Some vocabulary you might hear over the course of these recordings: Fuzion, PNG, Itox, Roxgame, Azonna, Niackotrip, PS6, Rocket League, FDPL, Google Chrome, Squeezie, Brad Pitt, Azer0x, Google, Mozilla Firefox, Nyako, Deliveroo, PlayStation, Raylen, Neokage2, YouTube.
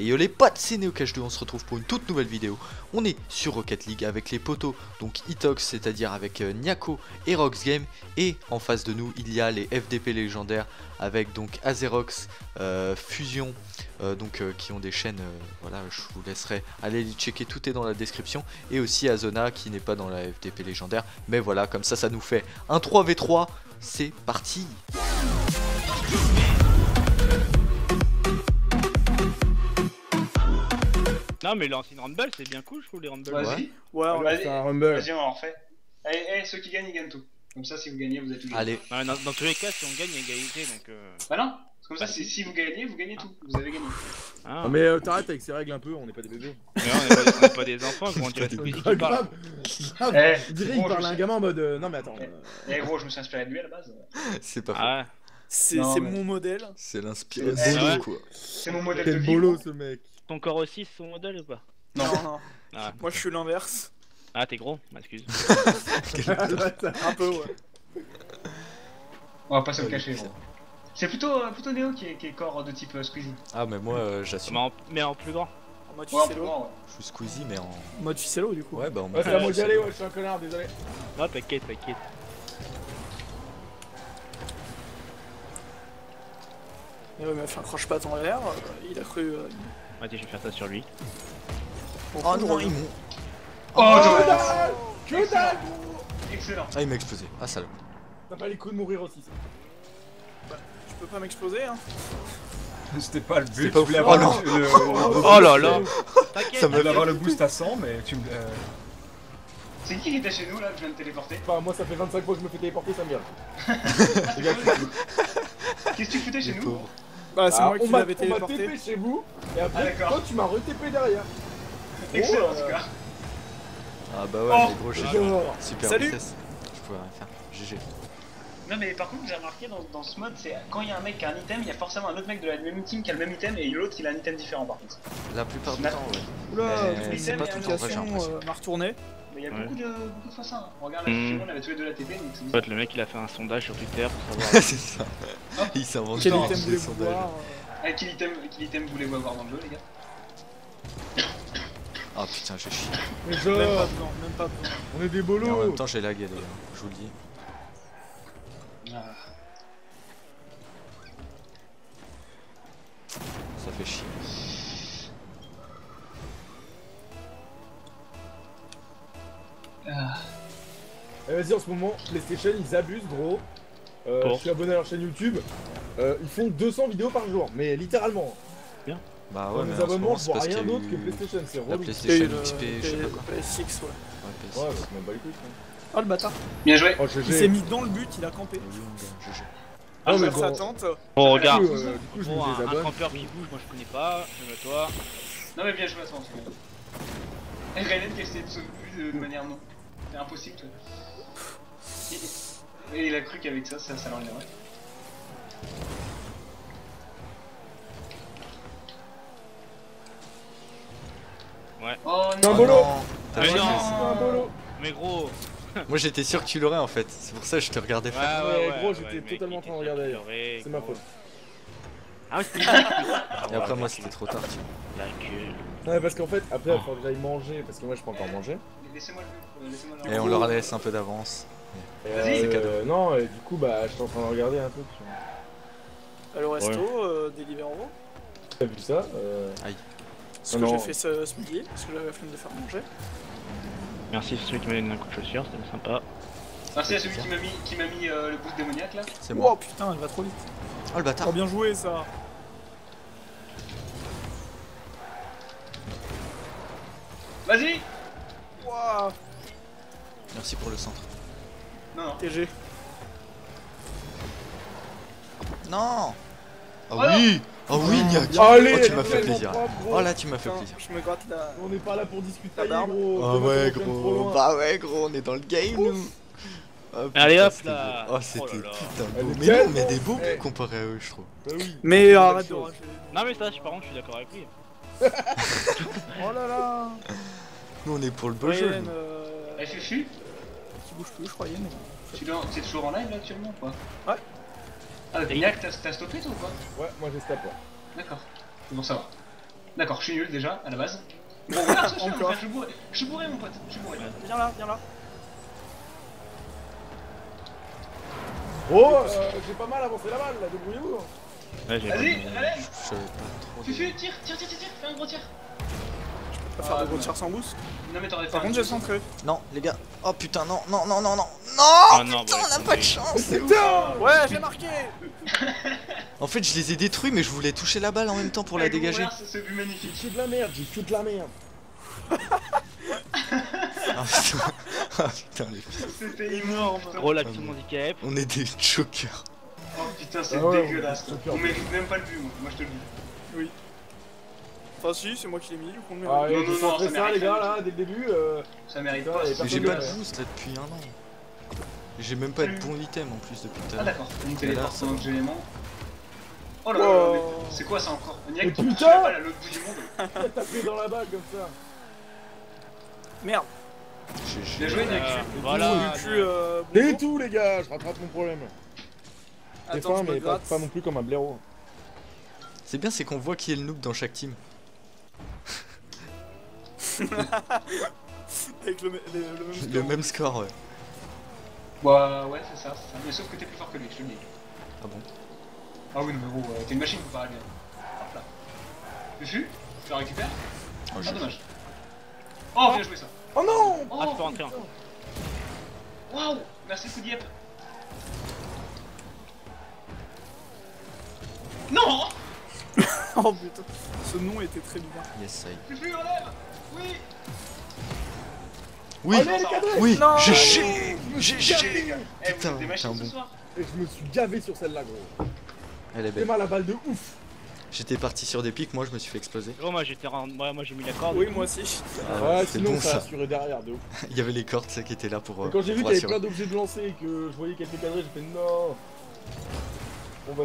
Et yo les potes, c'est Neokage2, on se retrouve pour une toute nouvelle vidéo. On est sur Rocket League avec les potos, donc Itox, c'est-à-dire avec Nyako et Roxgame. Et en face de nous, il y a les FDP légendaires avec donc Azer0x, Fuzion, qui ont des chaînes, voilà, je vous laisserai aller les checker, tout est dans la description. Et aussi Azonna qui n'est pas dans la FDP légendaire. Mais voilà, comme ça, ça nous fait un 3v3, c'est parti. Non mais lancer une rumble c'est bien cool, je trouve les rumbles. Vas-y, ouais, c'est un rumble. Vas-y, on en refait. Allez, ceux qui gagnent ils gagnent tout. Comme ça si vous gagnez vous êtes toujours. Allez. Non, dans tous les cas si on gagne il y a égalité donc. Bah non, comme ça si vous gagnez tout, vous avez gagné. Ah, mais t'arrêtes avec ces règles un peu, on n'est pas des bébés. Mais on n'est pas des enfants, on dirait Squeezie qui parle. On dirait qu'il parle à un gamin en mode non mais attends. Eh gros, je me suis inspiré de lui à la base. C'est pas faux. C'est mon modèle. C'est l'inspiration quoi. C'est mon modèle de vie. Quel boulot ce mec. Ton corps aussi c'est son modèle ou pas? Non, non. Ah, moi je suis l'inverse. Ah t'es gros, m'excuse. Un peu ouais. On va pas se le cacher. C'est plutôt Néo qui est corps de type Squeezie. Ah mais moi j'assume. Mais en plus grand. En mode ficello. Ouais. Je suis Squeezie mais en... mode ficello du coup. Ouais bah en mode ficello. Ouais, je suis un connard, désolé. Non t'inquiète, t'inquiète. Mais ouais, il m'a fait un croche-patte en l'air, il a cru... Attends, je vais faire ça sur lui. Oh non, il monte. Oh non, excellent. Ah, il m'a explosé. Ah, salaud. T'as pas les coups de mourir aussi, ça. Bah, je peux pas m'exploser, hein. C'était pas le but. Pas voulu avoir oh là là. Ça me voulait avoir le boost à 100, mais tu me... C'est qui était chez nous, là? Je viens de téléporter. Enfin, moi, ça fait 25 fois que je me fais téléporter, ça me vient. Qu'est-ce que tu foutais chez nous? Bah c'est moi qui l'avais téléporté. On m'a TP chez vous, et après toi tu m'as re-TP derrière. Excellent en tout cas. Ah bah ouais, les gros GG. Super vitesse. Je pouvais rien faire, GG. Non mais par contre j'ai remarqué dans ce mode, c'est quand il y a un mec qui a un item, il y a forcément un autre mec de la même team qui a le même item et l'autre il a un item différent par contre. La plupart du temps ouais. Oula, c'est pas tout le temps, m'a retourné. Mais il y a beaucoup de fois ça. Regarde la vidéo, on avait tous les deux la TP. En fait, le mec il a fait un sondage sur Twitter pour savoir. C'est ça. Il s'invente tout le sondage. Quel item voulez-vous avoir dans le jeu, les gars? Ah putain, j'ai chié. Mais genre, même pas dedans, même pas dedans. On est des bolos. Mais en même temps, j'ai lagué, les gars, je vous le dis. Ah. Ça fait chier. Et vas-y, en ce moment, PlayStation ils abusent gros. Je suis abonné à leur chaîne YouTube. Ils font 200 vidéos par jour, mais littéralement. Bien. Bah ouais, dans les abonnements, je vois rien d'autre que PlayStation. C'est relou. PlayStation XP, je sais pas quoi. PS6, ouais. Ouais, c'est même pas les couilles. Oh le bâtard. Bien joué. Il s'est mis dans le but, il a campé. Ah, mais ça tente. Bon, regarde. Du coup, je me désabonne. Un campeur qui bouge, moi je connais pas. Je me toi. Non, mais bien joué à ce moment. Et Raylen qui a essayé de sauver de manière non. C'est impossible toi. Et il a cru qu'avec ça, ça l'enlèverait. Ouais. Oh non, non. Mais gros. Moi j'étais sûr que tu l'aurais en fait, c'est pour ça que je te regardais faire. Ouais, gros, j'étais totalement en train de regarder ailleurs. C'est ma faute. Ah et après moi c'était trop tard. La gueule. Non mais parce qu'en fait après il faut que j'aille manger parce que moi je peux encore manger. Laissez-moi le et on leur laisse un peu d'avance. Vas-y. Non et du coup bah je suis en train de regarder un truc. Le resto Deliveroo. T'as vu ça aïe. Ce que j'ai fait ce midi parce que j'avais la flemme de faire manger. Merci à celui qui m'a donné un coup de chaussure, c'était sympa. Merci à celui qui m'a mis le boost démoniaque là. C'est moi. Oh putain, il va trop vite. Oh le bâtard. Trop bien joué ça. Vas-y. Wow. Merci pour le centre. Non. TG. Non. Ah oui. Ah oui, Niacko. Oh tu m'as fait plaisir. Oh là tu m'as fait plaisir. Je me gratte là. On est pas là pour discuter gros. Ah ouais gros. Bah ouais gros, on est dans le game nous. Oh, putain, allez hop là! Oh, c'était putain beau! Mais non, mais des beaux buts comparés à eux, je trouve! Bah oui! Mais arrête de rager! Non, mais ça, par contre, je suis d'accord avec lui! Oh là là! Nous, on est pour le beau jeu! FFU? Tu bouges plus, je croyais, mais. T'es toujours en live là actuellement ou pas? Ouais! Ah, Niack, t'as stoppé toi ou pas? Ouais, moi j'ai stoppé! D'accord, c'est bon, ça va! D'accord, je suis nul déjà, à la base. Bon, voilà, encore. Je suis bourré, mon pote. Je suis bourré. Viens là, viens là. Oh, j'ai pas mal avancé la balle, là, débrouillez-vous. Vas-y, allez. Fufu, tire, tire, tire, tire, fais un gros tir. Je peux pas faire de gros tir sans boost. Non, mais t'aurais pas. Par contre, j'ai centré. Non, les gars. Oh putain, non, non, non, non, non. Non, putain, on a pas de chance. Putain, ouais, j'ai marqué. En fait, je les ai détruits, mais je voulais toucher la balle en même temps pour la dégager. C'est magnifique. J'ai foutu de la merde, j'ai foutu de la merde. Ah putain, ah, putain les fils. C'était énorme. Relax mon handicap. On est des chokers. Oh putain, c'est dégueulasse. On mérite même pas le but, moi je te le dis. Oui. Enfin si, c'est moi qui l'ai mis, ou qu'on le met. Ah non, non, non, ça les gars là, dès le début. Ça mérite pas. J'ai pas de boost là depuis un an. J'ai même pas de bon item en plus depuis tout à l'heure. Ah d'accord, on téléporte donc généralement. Oh là là, c'est quoi ça encore? Niac, tu touches la balle à l'autre bout du monde. T'as pris dans la balle comme ça. Merde. J'ai joué Niac. Voilà. Et tout les gars, je rattrape mon problème. Attends, fin, mais pas non plus comme un blaireau. C'est bien, c'est qu'on voit qui est le noob dans chaque team. Avec le même score. Le même score, ouais. Bah ouais, c'est ça, c'est ça. Mais sauf que t'es plus fort que lui, je te le dis. Ah bon? Ah oui, mais gros, t'es une machine, vous parlez bien. Hop là. Dessus, tu la récupères. Oh, ah dommage. Oh, bien joué ça. Oh non! Oh, ah, je peux rentrer un. Waouh! Merci Foudiep. Non. Oh putain, ce nom était très bizarre. Yes, I. Fufu, enlève. Oui. Oui. Allez, oui. GG. GG. Putain, des machines ce soir. Et je me suis gavé sur celle-là, gros. Elle est belle. T'es mal à balle de ouf. J'étais parti sur des pics, moi je me suis fait exploser. Oh, moi j'étais moi j'ai mis la corde. Oui, moi aussi. Ouais, sinon bon, ça assuré derrière de ouf. Il y avait les cordes ça qui étaient là pour. Et quand j'ai vu qu'il y avait plein d'objets de lancer et que je voyais qu'elle était cadrée, j'ai fait non.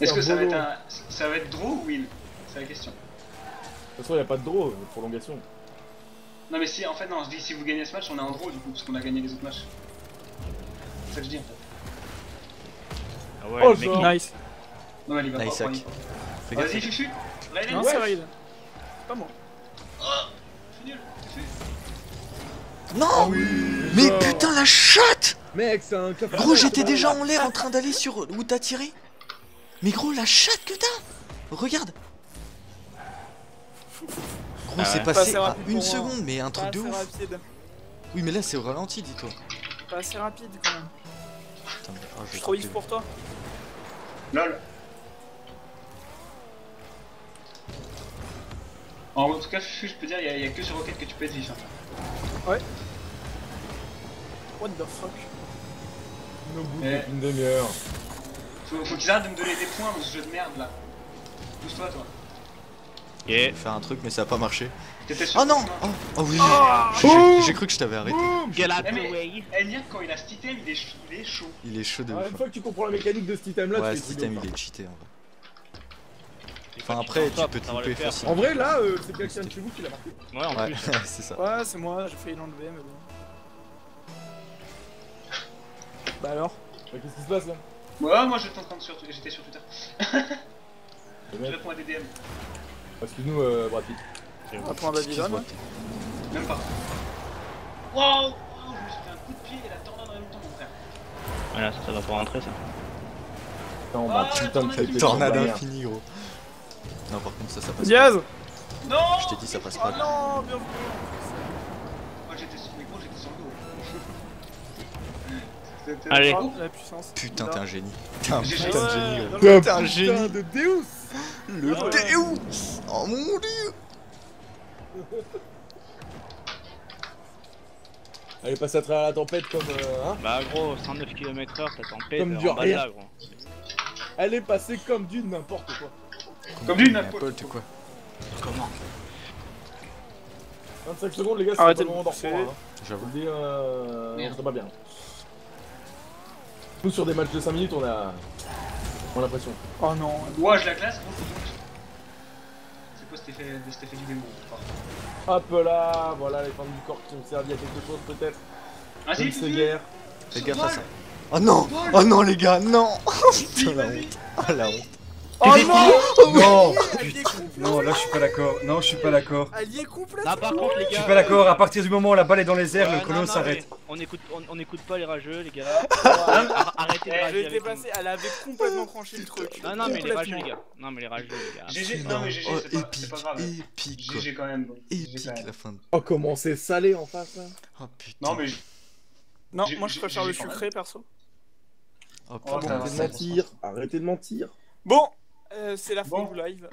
Est-ce que ça va être un... ça va être draw ou win? C'est la question. De toute façon, il n'y a pas de draw, prolongation. Non mais si, en fait non, je dis si vous gagnez ce match, on est en draw du coup, parce qu'on a gagné les autres matchs. C'est ça que je dis en fait. Ah ouais, oh, le mec, nice. Non mais il va nice pas. Vas-y Fufu. Non, c'est Raid. Pas moi. Oh, je suis nul, Fufu. Non, oh, oui. Mais putain la chatte. Mec, c'est un cap. Gros, j'étais déjà en l'air en train d'aller sur où t'as tiré. Mais gros, la chatte que t'as! Regarde! Gros, c'est passé à une seconde, mais un truc de ouf! Rapide. Oui, mais là, c'est au ralenti, dis-toi! Pas assez rapide quand même! Putain, mais, oh, je suis trop vif pour toi! LOL! En tout cas, je peux dire, il n'y a que sur Rocket que tu peux être vif. Hein. Ouais! What the fuck! No bout d'une demi-heure! Faut qu'ils arrêtent de me donner des points dans ce jeu de merde là. Pousse-toi, toi. Yeah. Faire un truc, mais ça a pas marché. Oh non! Oh, oh oui! Oh, j'ai cru que je t'avais arrêté. Get out the way! Niac, quand il a cet item, il est chaud. Il est chaud de ouf. Une fois que tu comprends la mécanique de cet item là, ouais, cet item il est cheaté en vrai. Enfin, après, tu peux te louper facilement. En vrai, là, c'est quelqu'un de chez vous qui l'a marqué. Ouais, en plus. C'est ça. Ouais, c'est moi, j'ai failli l'enlever, mais bon. Bah alors? Qu'est-ce qui se passe là? Ouais, moi j'étais en train de j'étais sur Twitter. Je réponds à des DM. Excuse-nous, Brad Pitt. On prend un David là. Même pas. Waouh! Je me suis fait un coup de pied et la tornade en même temps, mon frère. Voilà, ça va pas rentrer ça. Attends, bah putain de cette tornade infinie, gros. Non, par contre, ça passe. Diaz! Non! Je t'ai dit, ça passe pas. Oh non, bien joué! Moi j'étais sur le micro, j'étais sur le dos. Allez, la puissance. Putain, t'es un génie. T'es un putain de génie. T'es un génie de Deus. Le Deus. Oh mon dieu. Allez, passe à travers la tempête comme. Hein bah, gros, 109 km/h, ta tempête. Comme du rien. Elle est passée comme du n'importe quoi. Comme du n'importe quoi. Comment 25 secondes, les gars, c'est pas le moment d'en reprendre. J'avoue. C'est pas bien. Nous sur des matchs de 5 minutes on a l'impression. Oh non. Ouah, je la classe. C'est quoi cet effet du démon? Hop là, voilà les formes du corps qui ont servi à quelque chose peut-être. Ah si, c'est guerre. Fais gaffe à ça. Oh non, oh non les gars, non. Oh la honte. Oh non, non, là je suis pas d'accord, non je suis pas d'accord. Allié complètement. Là par contre les gars, je suis pas d'accord, à partir du moment où la balle est dans les airs, le chrono s'arrête. On écoute pas les rageux les gars. Arrêtez de rager. Elle avait complètement tranché le truc. Non non mais les rageux les gars. Non mais les rageux les gars. GG, non mais GG c'est pas grave. Épique. GG quand même. Épique la fin. Oh comment c'est salé en face là. Oh putain. Non mais non, moi je préfère le sucré perso. Oh putain, arrêtez de mentir. Arrêtez de mentir. Bon, c'est la fin du live.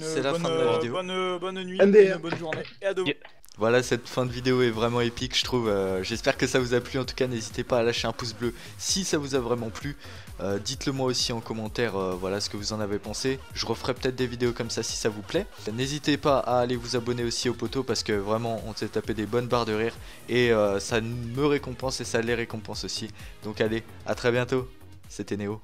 C'est la fin de la vidéo. Bonne nuit, bonne journée et à demain. Voilà, cette fin de vidéo est vraiment épique, je trouve. J'espère que ça vous a plu. En tout cas, n'hésitez pas à lâcher un pouce bleu si ça vous a vraiment plu. Dites-le moi aussi en commentaire, voilà ce que vous en avez pensé. Je referai peut-être des vidéos comme ça si ça vous plaît. N'hésitez pas à aller vous abonner aussi au poteau parce que vraiment, on s'est tapé des bonnes barres de rire. Et ça me récompense et ça les récompense aussi. Donc allez, à très bientôt. C'était Néo.